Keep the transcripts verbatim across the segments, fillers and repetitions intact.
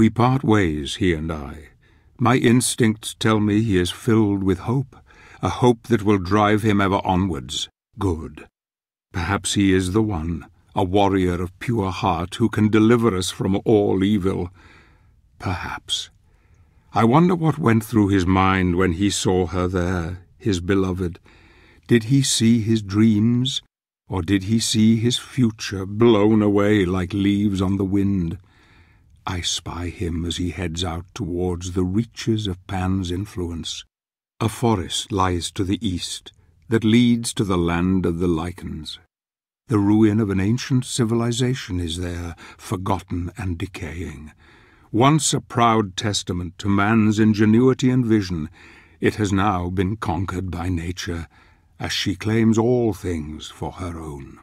We part ways, he and I. My instincts tell me he is filled with hope, a hope that will drive him ever onwards. Good. Perhaps he is the one, a warrior of pure heart who can deliver us from all evil. Perhaps. I wonder what went through his mind when he saw her there, his beloved. Did he see his dreams, or did he see his future blown away like leaves on the wind? I spy him as he heads out towards the reaches of Pan's influence. A forest lies to the east that leads to the land of the Lycans. The ruin of an ancient civilization is there, forgotten and decaying. Once a proud testament to man's ingenuity and vision, it has now been conquered by nature, as she claims all things for her own.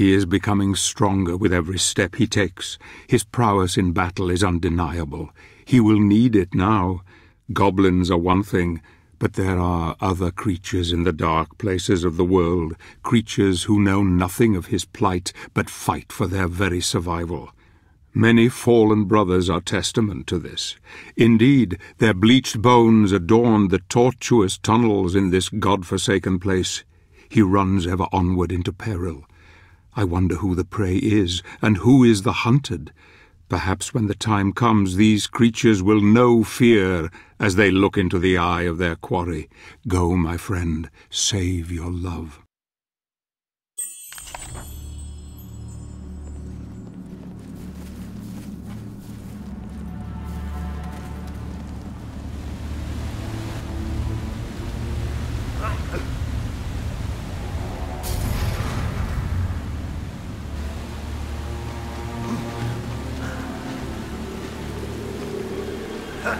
He is becoming stronger with every step he takes. His prowess in battle is undeniable. He will need it now. Goblins are one thing, but there are other creatures in the dark places of the world, creatures who know nothing of his plight, but fight for their very survival. Many fallen brothers are testament to this. Indeed, their bleached bones adorn the tortuous tunnels in this god-forsaken place. He runs ever onward into peril. I wonder who the prey is, and who is the hunted. Perhaps when the time comes, these creatures will know fear as they look into the eye of their quarry. Go, my friend, save your love. Huh?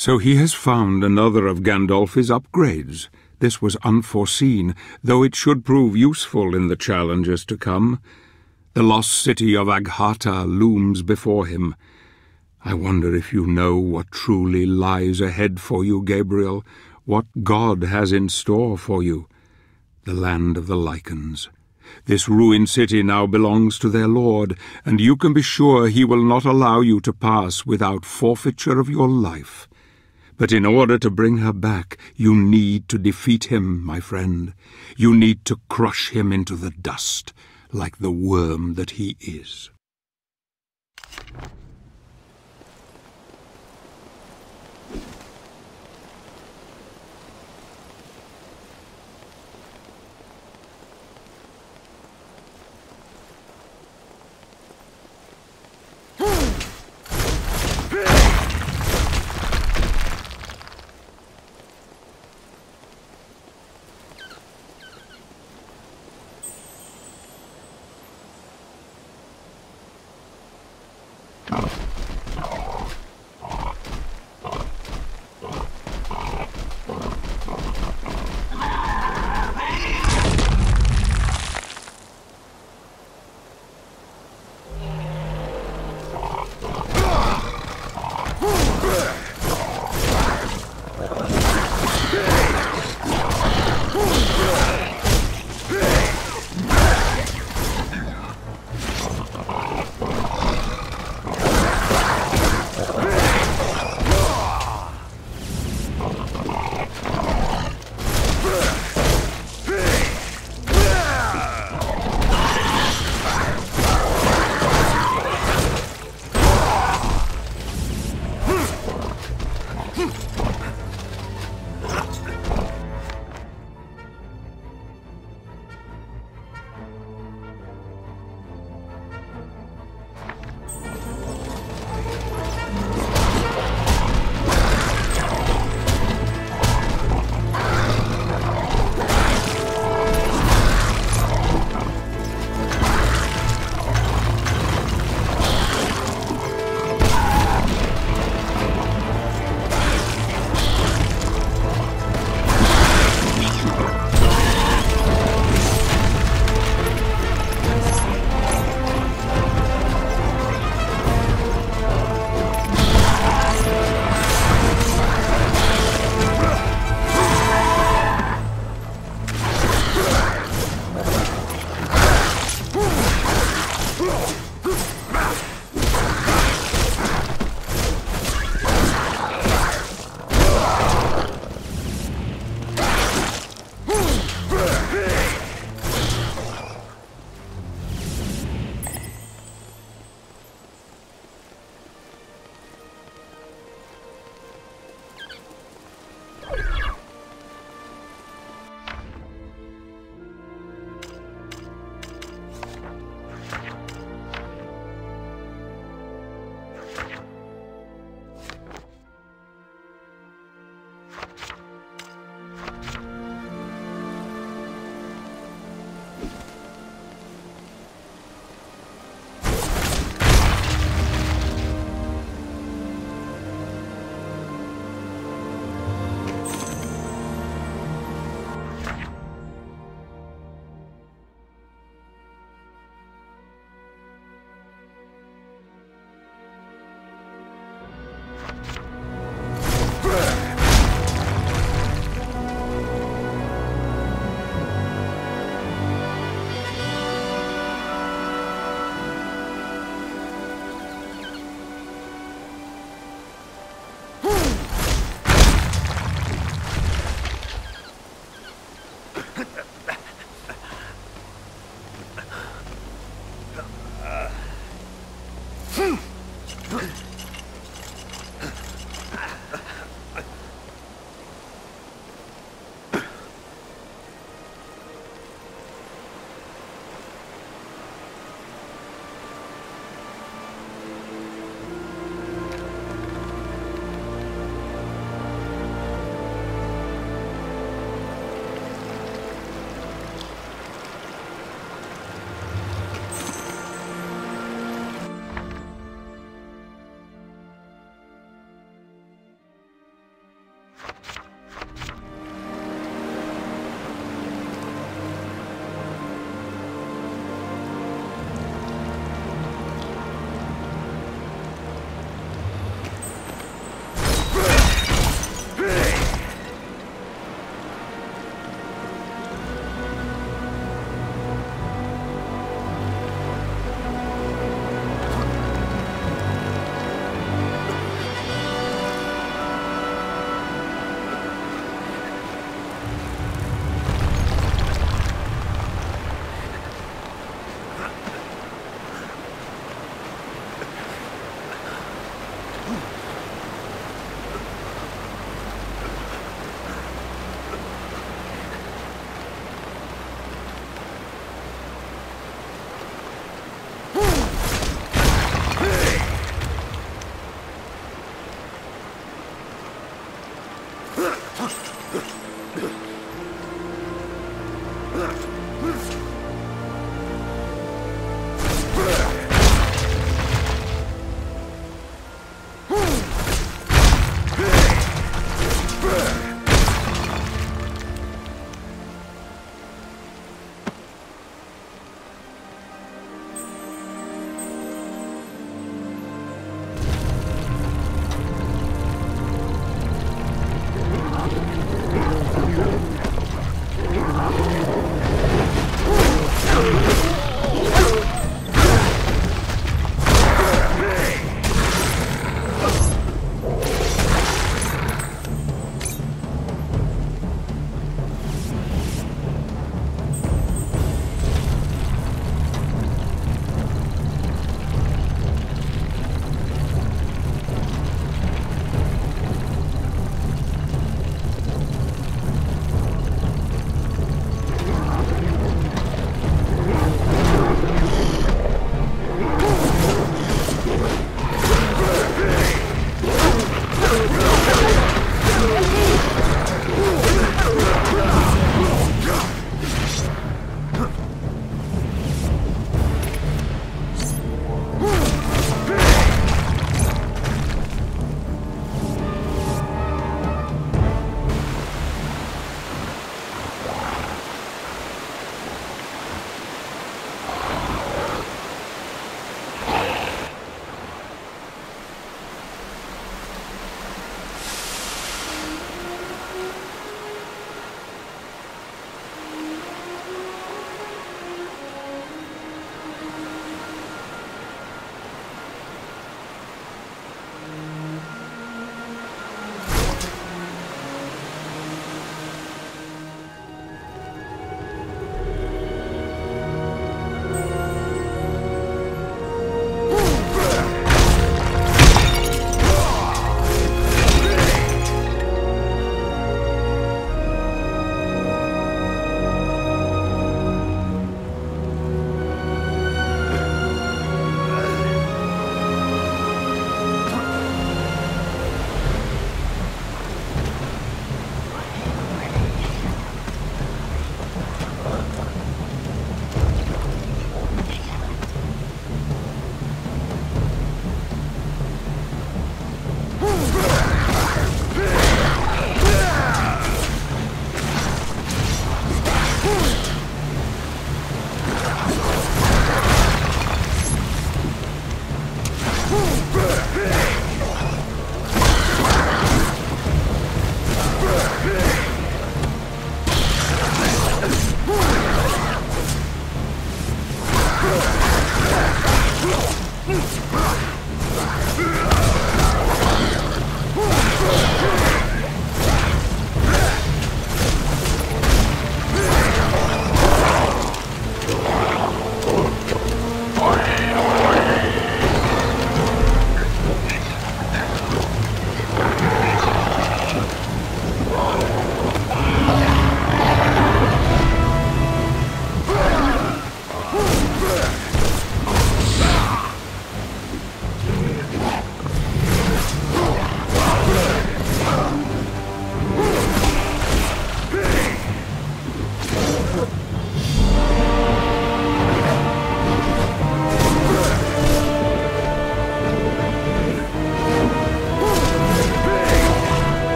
So he has found another of Gandolf's upgrades. This was unforeseen, though it should prove useful in the challenges to come. The lost city of Agharta looms before him. I wonder if you know what truly lies ahead for you, Gabriel, what God has in store for you. The land of the Lycans. This ruined city now belongs to their lord, and you can be sure he will not allow you to pass without forfeiture of your life. But in order to bring her back, you need to defeat him, my friend. You need to crush him into the dust, like the worm that he is.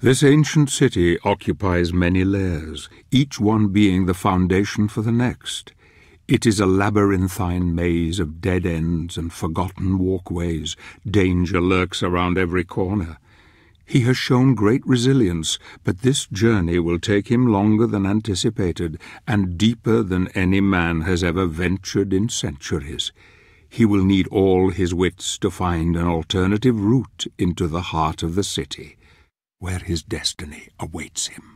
This ancient city occupies many layers, each one being the foundation for the next. It is a labyrinthine maze of dead ends and forgotten walkways. Danger lurks around every corner. He has shown great resilience, but this journey will take him longer than anticipated and deeper than any man has ever ventured in centuries. He will need all his wits to find an alternative route into the heart of the city, where his destiny awaits him.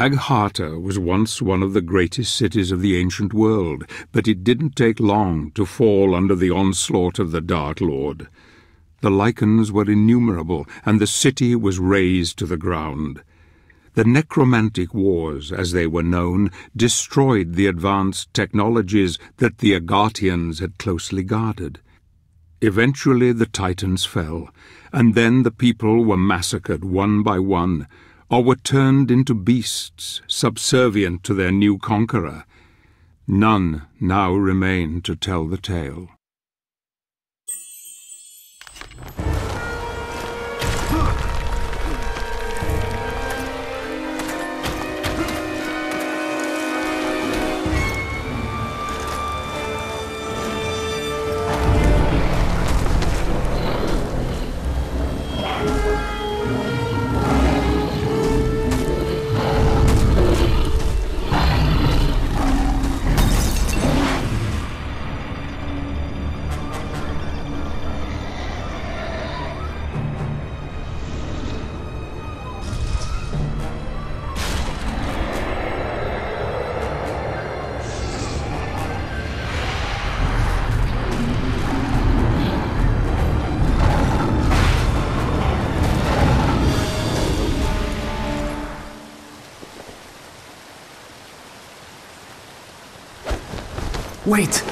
Agharta was once one of the greatest cities of the ancient world, but it didn't take long to fall under the onslaught of the Dark Lord. The Lycans were innumerable, and the city was razed to the ground. The necromantic wars, as they were known, destroyed the advanced technologies that the Agartians had closely guarded. Eventually the Titans fell, and then the people were massacred one by one, or were turned into beasts subservient to their new conqueror. None now remain to tell the tale. Wait!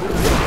Come on.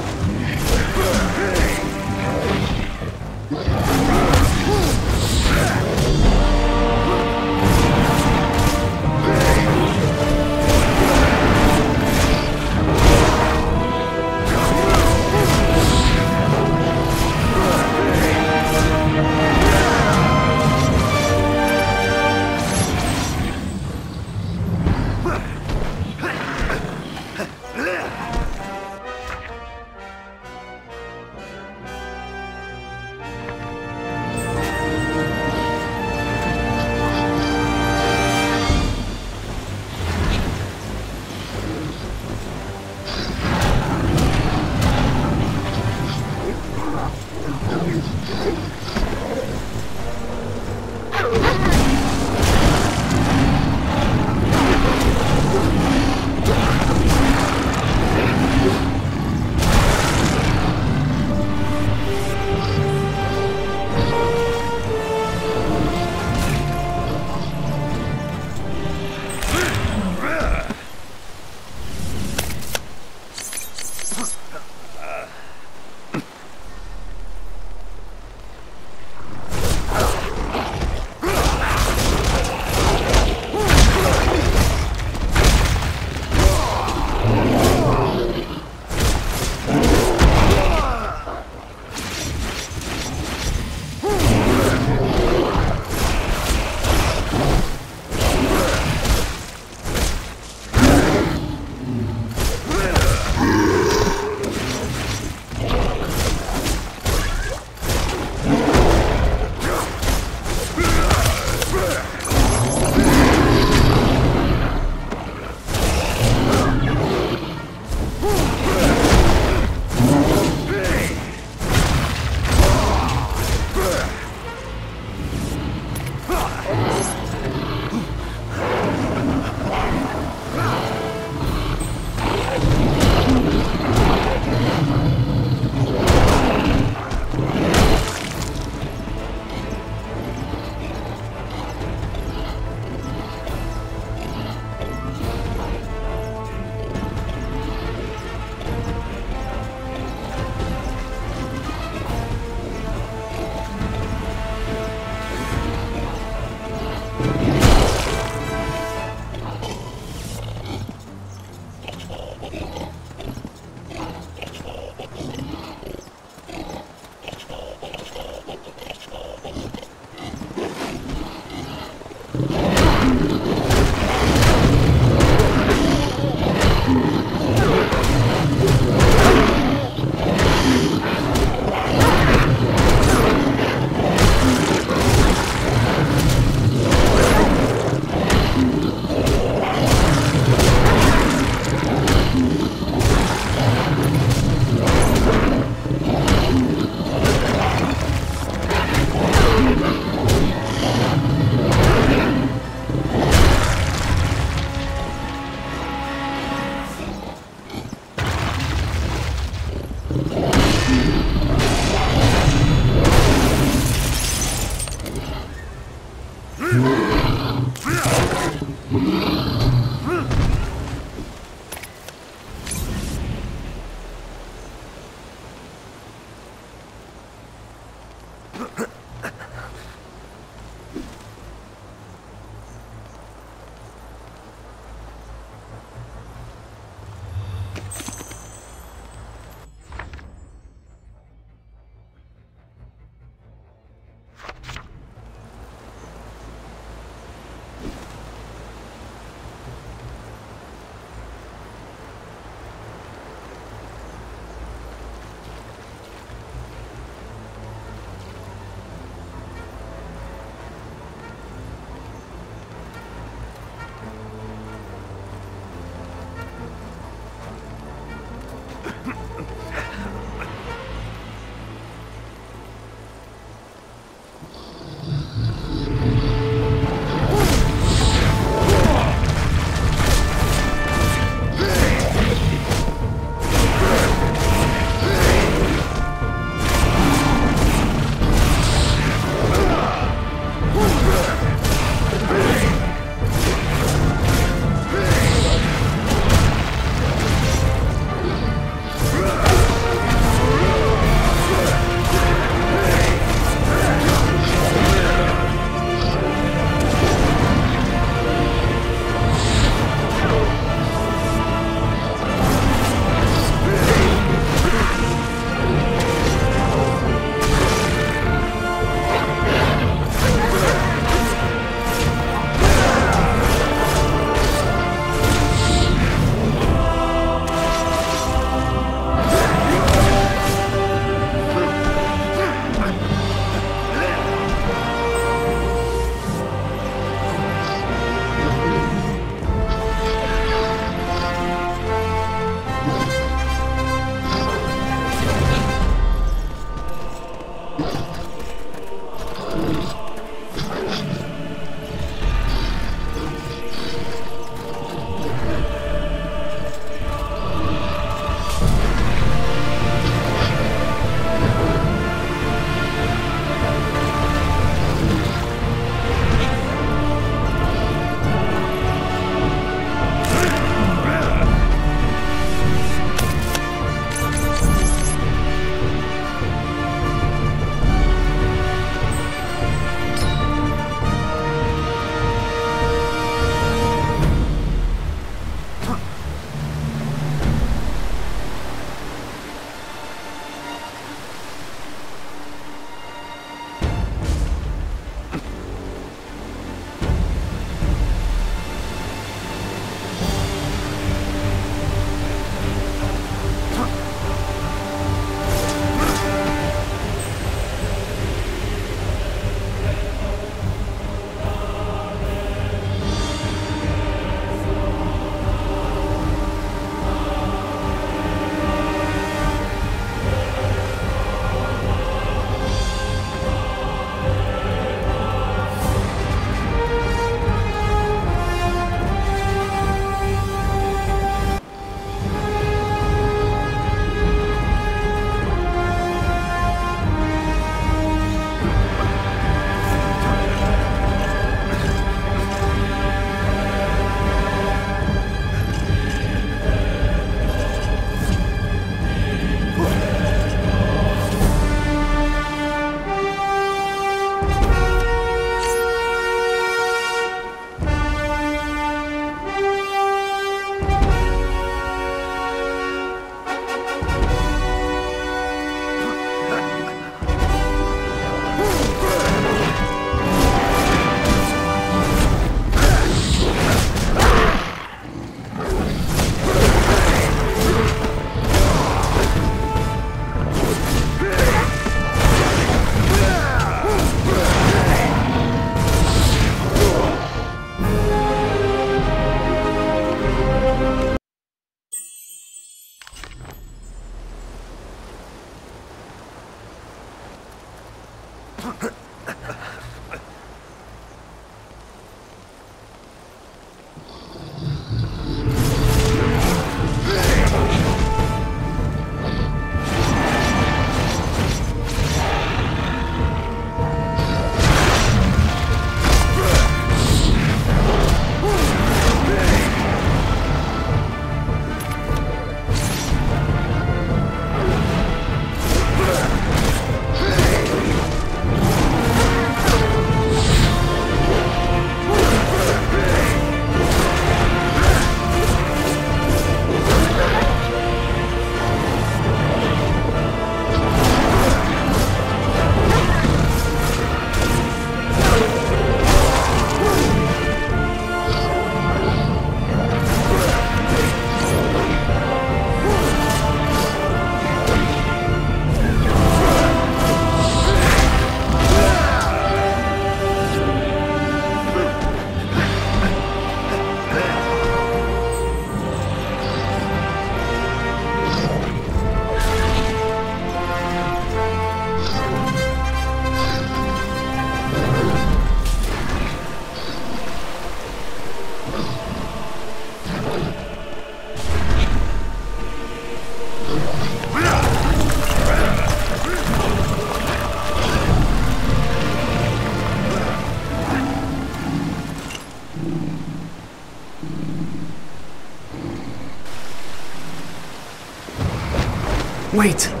Wait!